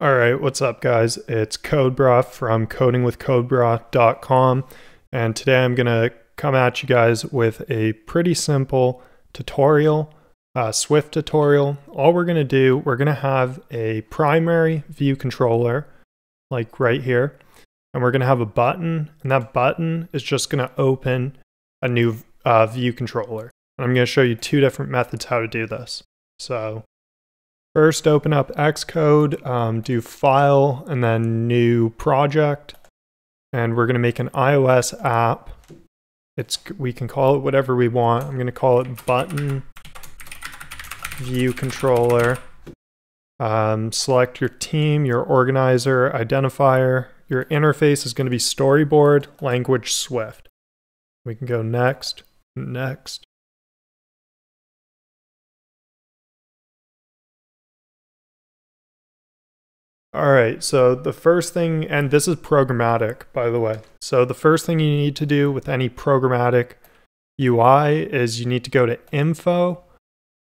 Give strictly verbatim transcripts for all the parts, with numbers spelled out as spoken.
All right, what's up guys? It's CodeBrah from coding with codebrah dot com, and today I'm gonna come at you guys with a pretty simple tutorial, uh, Swift tutorial. All we're gonna do, we're gonna have a primary view controller, like right here, and we're gonna have a button, and that button is just gonna open a new uh, view controller. And I'm gonna show you two different methods how to do this. So, first, open up Xcode, um, do File, and then New Project. And we're going to make an iOS app. It's, we can call it whatever we want. I'm going to call it Button View Controller. Um, select your team, your organizer, identifier. Your interface is going to be storyboard, language Swift. We can go next, next. All right, so the first thing, and this is programmatic, by the way. So the first thing you need to do with any programmatic U I is you need to go to Info.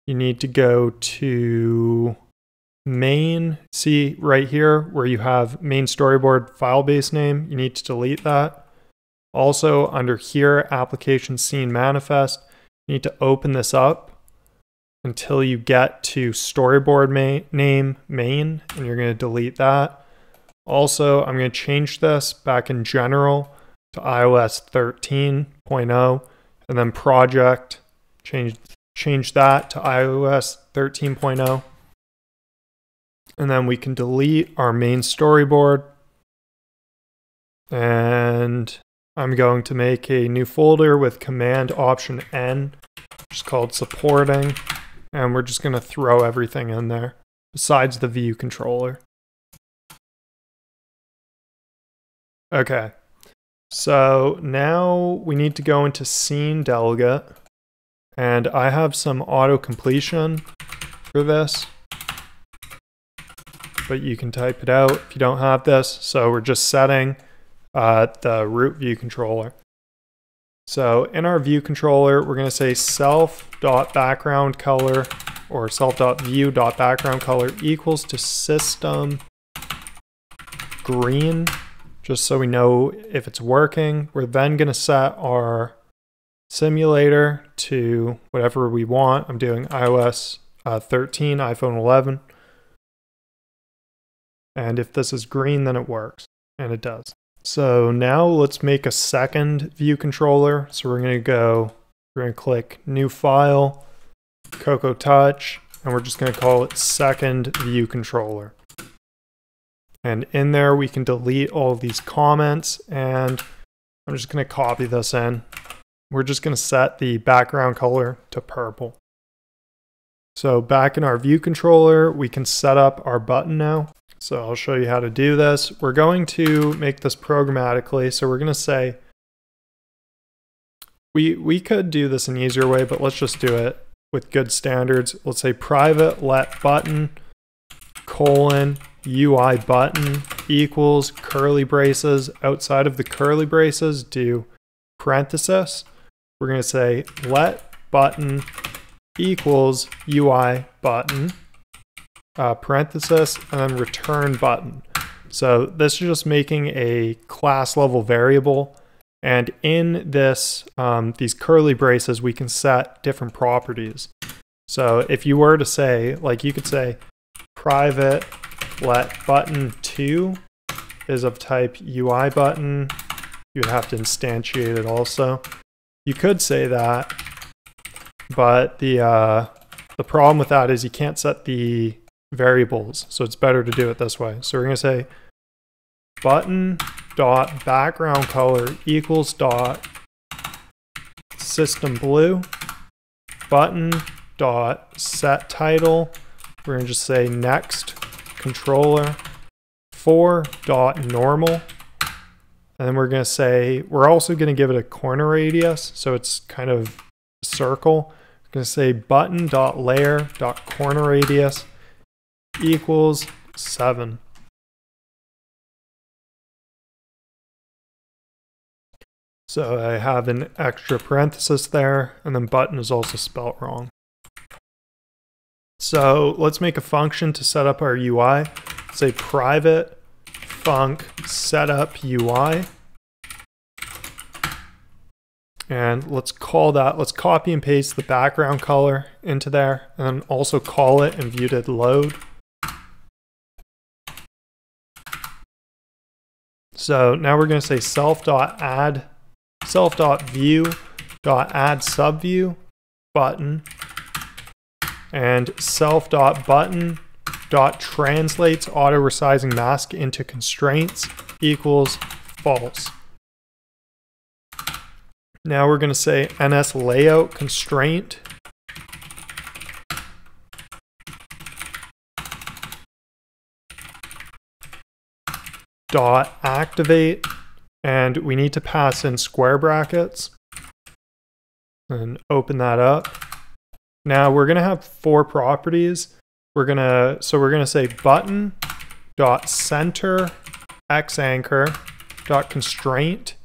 You need to go to Main. See right here where you have Main Storyboard file-based name. You need to delete that. Also, under here, Application Scene Manifest, you need to open this up until you get to storyboard main, name main, and you're going to delete that. Also, I'm going to change this back in general to iOS thirteen point oh, and then project, change, change that to iOS thirteen point oh. And then we can delete our main storyboard. And I'm going to make a new folder with Command Option N, which is called supporting. And we're just going to throw everything in there besides the view controller. Okay, so now we need to go into scene delegate, and I have some auto completion for this, but you can type it out if you don't have this. So we're just setting uh, the root view controller. So in our view controller, we're going to say self.background color or self.view.background color equals to system green, just so we know if it's working. We're then going to set our simulator to whatever we want. I'm doing iOS uh, thirteen, iPhone eleven. And if this is green, then it works, and it does. So now let's make a second view controller. So we're going to go, we're going to click New File, Cocoa Touch, and we're just going to call it Second View Controller. And in there we can delete all of these comments, and I'm just going to copy this in. We're just going to set the background color to purple. So back in our view controller, we can set up our button now. So I'll show you how to do this. We're going to make this programmatically. So we're going to say, we, we could do this an easier way, but let's just do it with good standards. Let's say private let button colon U I button equals curly braces. Outside of the curly braces, do parenthesis. We're going to say let button equals U I button. Uh, parenthesis, and then return button. So this is just making a class level variable, and in this um, these curly braces we can set different properties. So if you were to say, like, you could say private let button two is of type U I button, you'd have to instantiate it also. You could say that, but the uh, the problem with that is you can't set the variables, so it's better to do it this way. So we're going to say button dot background color equals dot system blue, button dot set title, we're going to just say next controller for dot normal, and then we're going to say, we're also going to give it a corner radius, so it's kind of a circle. We're going to say button dot layer dot corner radius equals seven. So I have an extra parenthesis there, and then button is also spelt wrong. So let's make a function to set up our U I. say private func setup U I. And let's call that, let's copy and paste the background color into there and also call it and view did load. So now we're going to say self.add, self.view.add subview button and self.button.translates auto resizing mask into constraints equals false. Now we're going to say NSLayoutConstraint dot activate, and we need to pass in square brackets and open that up. Now we're going to have four properties. We're going to so we're going to say button dot center x anchor dot constraint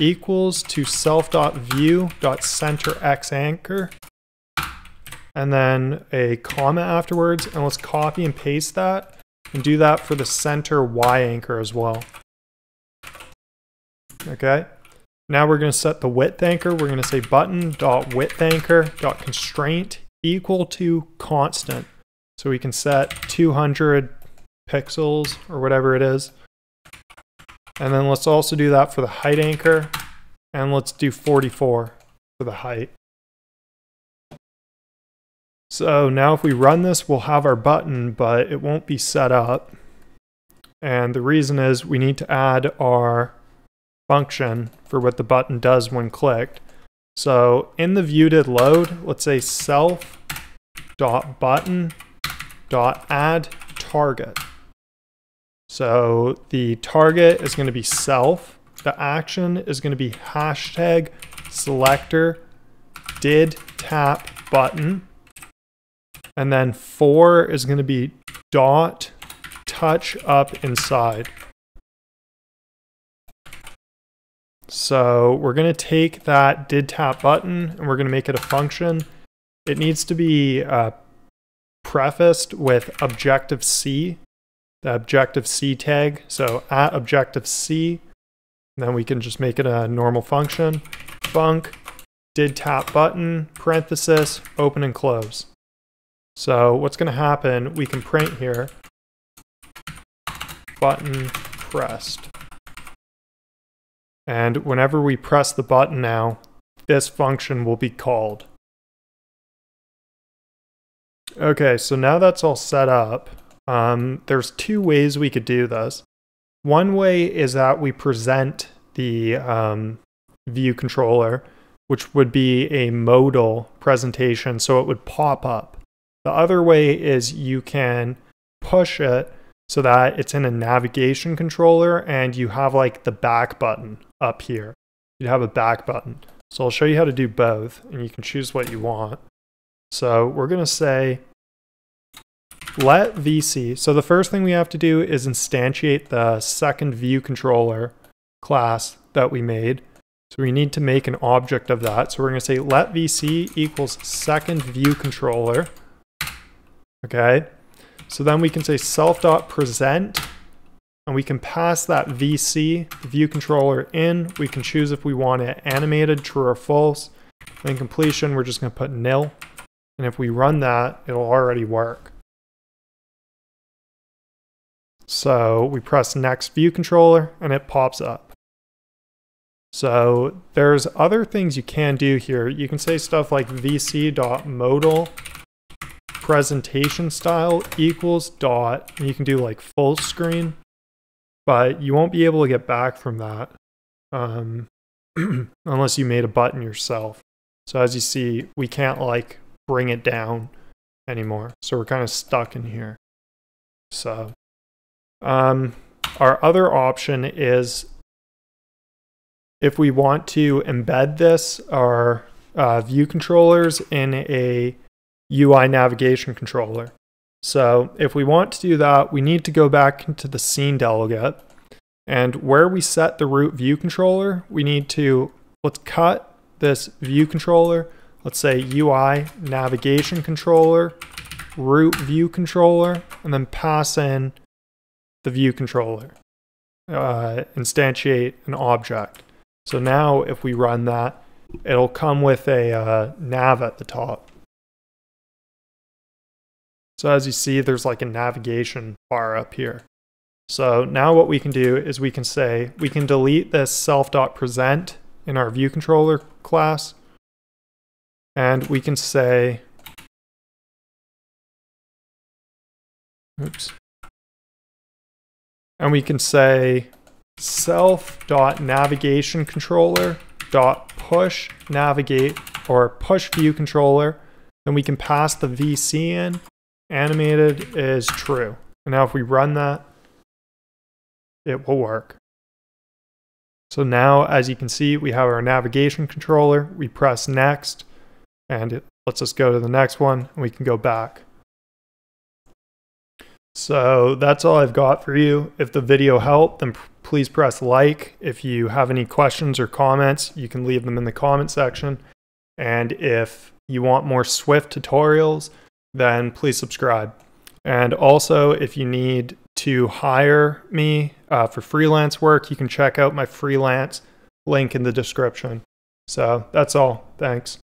equals to self.view.center x anchor and then a comma afterwards, and let's copy and paste that and do that for the center y anchor as well. Okay, now we're going to set the width anchor. We're going to say button.width anchor.constraint equal to constant, so we can set two hundred pixels or whatever it is. And then let's also do that for the height anchor, and let's do forty-four for the height. So now if we run this, we'll have our button, but it won't be set up. And the reason is we need to add our function for what the button does when clicked. So in the view did load, let's say self.button.add target. So the target is going to be self, the action is going to be hashtag selector did tap button, and then for is going to be dot touch up inside. So we're going to take that did tap button and we're going to make it a function. It needs to be uh, prefaced with objective C. The objective C tag, so at objective C, and then we can just make it a normal function. Func did tap button, parenthesis, open and close. So what's going to happen, we can print here button pressed. And whenever we press the button now, this function will be called. Okay, so now that's all set up. Um, there's two ways we could do this. One way is that we present the um, view controller, which would be a modal presentation, so it would pop up. The other way is you can push it so that it's in a navigation controller and you have like the back button up here. You'd have a back button. So I'll show you how to do both and you can choose what you want. So we're going to say let V C. So the first thing we have to do is instantiate the second view controller class that we made. So we need to make an object of that. So we're going to say let V C equals second view controller. Okay. So then we can say self.present and we can pass that V C view controller in. We can choose if we want it animated, true or false. Then completion, we're just going to put nil. And if we run that, it'll already work. So we press next view controller and it pops up. So there's other things you can do here. You can say stuff like vc.modal presentation style equals dot, and you can do like full screen, but you won't be able to get back from that um, unless you made a button yourself. So as you see, we can't like bring it down anymore. So we're kind of stuck in here. So. Um, our other option is if we want to embed this, our uh, view controllers in a U I navigation controller. So if we want to do that, we need to go back into the scene delegate, and where we set the root view controller, we need to, let's cut this view controller. Let's say U I navigation controller, root view controller, and then pass in the view controller, uh, instantiate an object. So now if we run that, it'll come with a uh, nav at the top. So as you see, there's like a navigation bar up here. So now what we can do is we can say, we can delete this self.present in our view controller class. And we can say, oops. And we can say self.navigationController.push navigate or push view controller. Then we can pass the V C in. Animated is true. And now if we run that, it will work. So now, as you can see, we have our navigation controller. We press next, and it lets us go to the next one, and we can go back. So that's all I've got for you. If the video helped, then please press like. If you have any questions or comments, you can leave them in the comment section. And if you want more Swift tutorials, then please subscribe. And also, if you need to hire me uh, for freelance work, you can check out my freelance link in the description. So that's all. Thanks.